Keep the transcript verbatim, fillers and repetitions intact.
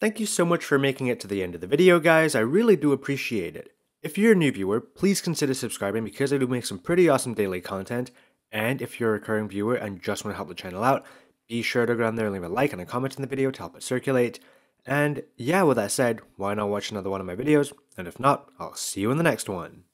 Thank you so much for making it to the end of the video, guys. I really do appreciate it. If you're a new viewer, please consider subscribing because I do make some pretty awesome daily content. And if you're a recurring viewer and just want to help the channel out, be sure to go down there and leave a like and a comment in the video to help it circulate. And yeah, with that said, why not watch another one of my videos? And if not, I'll see you in the next one.